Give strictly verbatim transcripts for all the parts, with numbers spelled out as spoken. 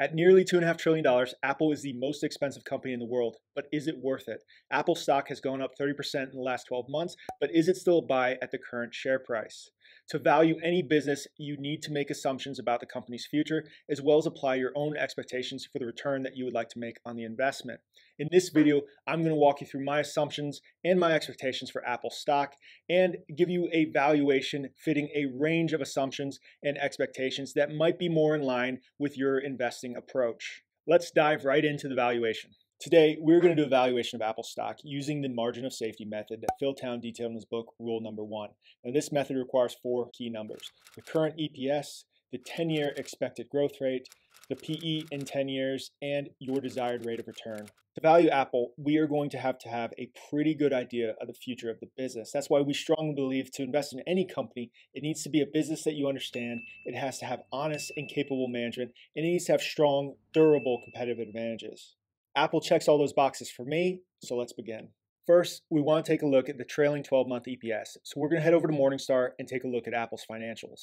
At nearly two point five trillion dollars, Apple is the most expensive company in the world, but is it worth it? Apple stock has gone up thirty percent in the last twelve months, but is it still a buy at the current share price? To value any business, you need to make assumptions about the company's future, as well as apply your own expectations for the return that you would like to make on the investment. In this video, I'm going to walk you through my assumptions and my expectations for Apple stock, and give you a valuation fitting a range of assumptions and expectations that might be more in line with your investing approach. Let's dive right into the valuation. Today, we're going to do a valuation of Apple stock using the margin of safety method that Phil Town detailed in his book, Rule Number One. Now, this method requires four key numbers: the current E P S, the ten-year expected growth rate, the P E in ten years, and your desired rate of return. To value Apple, we are going to have to have a pretty good idea of the future of the business. That's why we strongly believe to invest in any company, it needs to be a business that you understand, it has to have honest and capable management, and it needs to have strong, durable competitive advantages. Apple checks all those boxes for me, so let's begin. First, we want to take a look at the trailing twelve-month E P S. So we're going to head over to Morningstar and take a look at Apple's financials.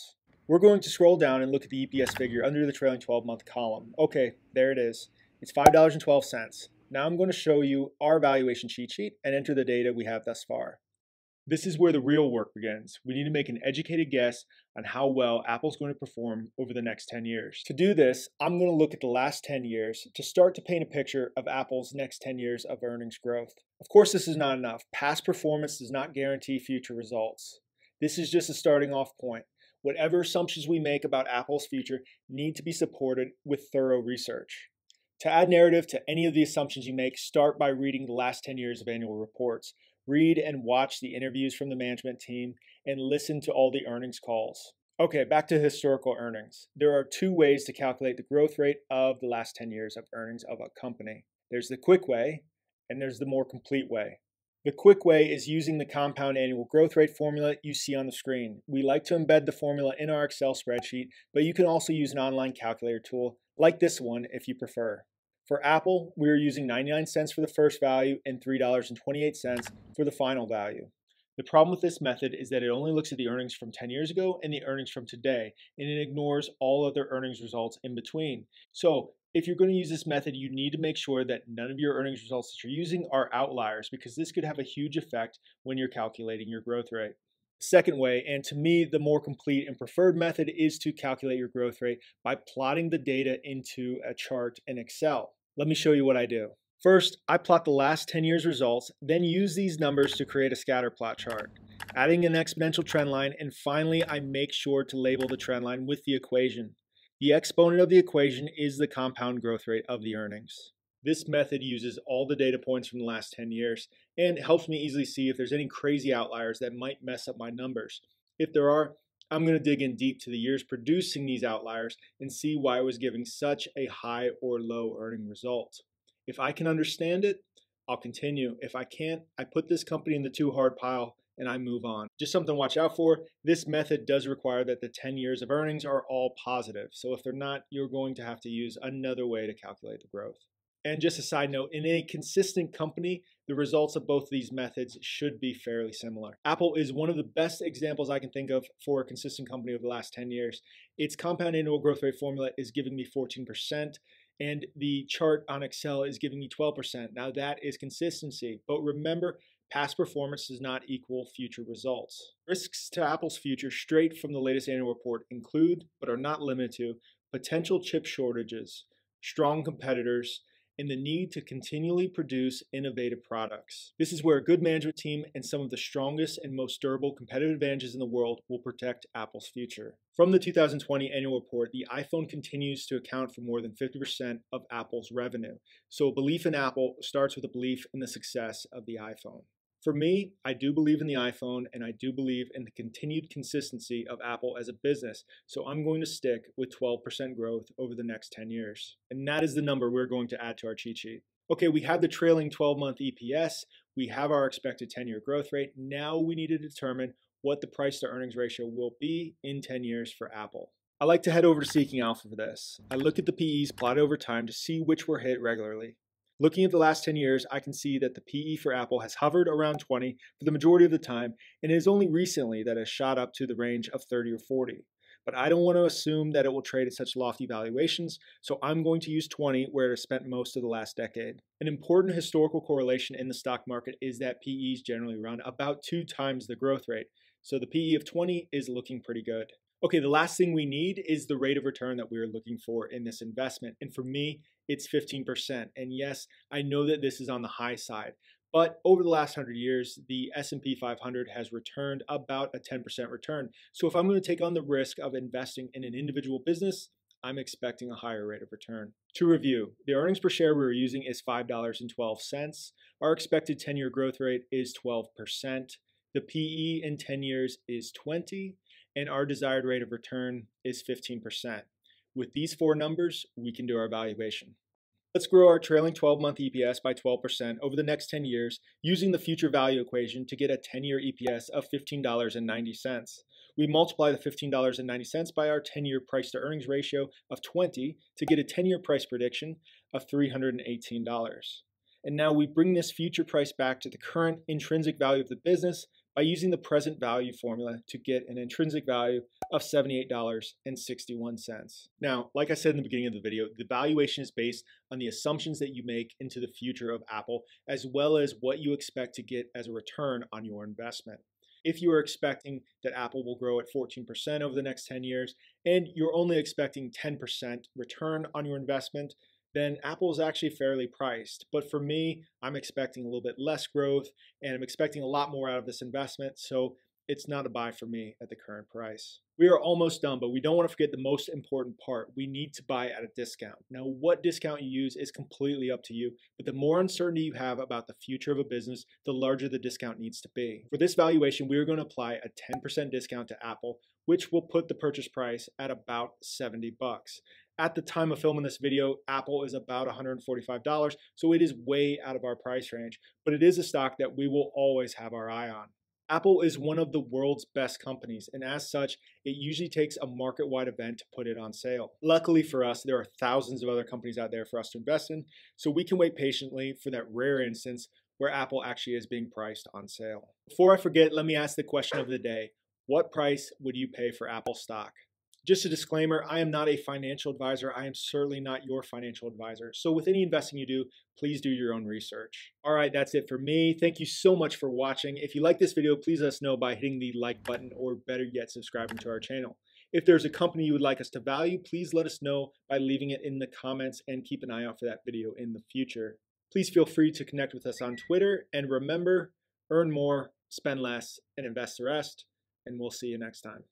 We're going to scroll down and look at the E P S figure under the trailing twelve-month column. Okay, there it is. It's five dollars and twelve cents. Now I'm going to show you our valuation cheat sheet and enter the data we have thus far. This is where the real work begins. We need to make an educated guess on how well Apple's going to perform over the next ten years. To do this, I'm going to look at the last ten years to start to paint a picture of Apple's next ten years of earnings growth. Of course, this is not enough. Past performance does not guarantee future results. This is just a starting off point. Whatever assumptions we make about Apple's future need to be supported with thorough research. To add narrative to any of the assumptions you make, start by reading the last ten years of annual reports. Read and watch the interviews from the management team and listen to all the earnings calls. Okay, back to historical earnings. There are two ways to calculate the growth rate of the last ten years of earnings of a company. There's the quick way and there's the more complete way. The quick way is using the compound annual growth rate formula you see on the screen. We like to embed the formula in our Excel spreadsheet, but you can also use an online calculator tool like this one if you prefer. For Apple, we are using ninety-nine cents for the first value and three dollars and twenty-eight cents for the final value. The problem with this method is that it only looks at the earnings from ten years ago and the earnings from today, and it ignores all other earnings results in between. So, if you're going to use this method, you need to make sure that none of your earnings results that you're using are outliers, because this could have a huge effect when you're calculating your growth rate. Second way, and to me the more complete and preferred method, is to calculate your growth rate by plotting the data into a chart in Excel. Let me show you what I do. First, I plot the last ten years results, then use these numbers to create a scatter plot chart, adding an exponential trend line, and finally I make sure to label the trend line with the equation. The exponent of the equation is the compound growth rate of the earnings. This method uses all the data points from the last ten years and helps me easily see if there's any crazy outliers that might mess up my numbers. If there are, I'm going to dig in deep to the years producing these outliers and see why I was giving such a high or low earning result. If I can understand it, I'll continue. If I can't, I put this company in the too hard pile and I move on. Just something to watch out for. This method does require that the ten years of earnings are all positive. So if they're not, you're going to have to use another way to calculate the growth. And just a side note, in a consistent company, the results of both these methods should be fairly similar. Apple is one of the best examples I can think of for a consistent company over the last ten years. Its compound annual growth rate formula is giving me fourteen percent. And the chart on Excel is giving me twelve percent. Now that is consistency, but remember, past performance does not equal future results. Risks to Apple's future straight from the latest annual report include, but are not limited to, potential chip shortages, strong competitors, and the need to continually produce innovative products. This is where a good management team and some of the strongest and most durable competitive advantages in the world will protect Apple's future. From the two thousand twenty annual report, the iPhone continues to account for more than fifty percent of Apple's revenue. So a belief in Apple starts with a belief in the success of the iPhone. For me, I do believe in the iPhone, and I do believe in the continued consistency of Apple as a business, so I'm going to stick with twelve percent growth over the next ten years. And that is the number we're going to add to our cheat sheet. Okay, we have the trailing twelve-month E P S, we have our expected ten-year growth rate, now we need to determine what the price-to-earnings ratio will be in ten years for Apple. I like to head over to Seeking Alpha for this. I look at the P Es plotted over time to see which were hit regularly. Looking at the last ten years, I can see that the P E for Apple has hovered around twenty for the majority of the time, and it is only recently that it has shot up to the range of thirty or forty. but I don't want to assume that it will trade at such lofty valuations, so I'm going to use twenty where it spent most of the last decade. An important historical correlation in the stock market is that P Es generally run about two times the growth rate, so the P E of twenty is looking pretty good. Okay, the last thing we need is the rate of return that we're looking for in this investment, and for me, it's fifteen percent, and yes, I know that this is on the high side, but over the last one hundred years, the S and P five hundred has returned about a ten percent return. So if I'm going to take on the risk of investing in an individual business, I'm expecting a higher rate of return. To review, the earnings per share we were using is five dollars and twelve cents. Our expected ten-year growth rate is twelve percent. The P E in ten years is twenty, and our desired rate of return is fifteen percent. With these four numbers, we can do our valuation. Let's grow our trailing twelve-month E P S by twelve percent over the next ten years using the future value equation to get a ten-year E P S of fifteen dollars and ninety cents. We multiply the fifteen dollars and ninety cents by our ten-year price-to-earnings ratio of twenty to get a ten-year price prediction of three hundred eighteen dollars. And now we bring this future price back to the current intrinsic value of the business by using the present value formula to get an intrinsic value of seventy-eight dollars and sixty-one cents. Now, like I said in the beginning of the video, the valuation is based on the assumptions that you make into the future of Apple, as well as what you expect to get as a return on your investment. If you are expecting that Apple will grow at fourteen percent over the next ten years, and you're only expecting ten percent return on your investment, then Apple is actually fairly priced. But for me, I'm expecting a little bit less growth, and I'm expecting a lot more out of this investment, so it's not a buy for me at the current price. We are almost done, but we don't want to forget the most important part. We need to buy at a discount. Now, what discount you use is completely up to you, but the more uncertainty you have about the future of a business, the larger the discount needs to be. For this valuation, we are going to apply a ten percent discount to Apple, which will put the purchase price at about seventy bucks. At the time of filming this video, Apple is about one hundred forty-five dollars, so it is way out of our price range, but it is a stock that we will always have our eye on. Apple is one of the world's best companies, and as such, it usually takes a market-wide event to put it on sale. Luckily for us, there are thousands of other companies out there for us to invest in, so we can wait patiently for that rare instance where Apple actually is being priced on sale. Before I forget, let me ask the question of the day. What price would you pay for Apple stock? Just a disclaimer, I am not a financial advisor. I am certainly not your financial advisor. So with any investing you do, please do your own research. All right, that's it for me. Thank you so much for watching. If you like this video, please let us know by hitting the like button or better yet, subscribing to our channel. If there's a company you would like us to value, please let us know by leaving it in the comments and keep an eye out for that video in the future. Please feel free to connect with us on Twitter, and remember, earn more, spend less, and invest the rest, and we'll see you next time.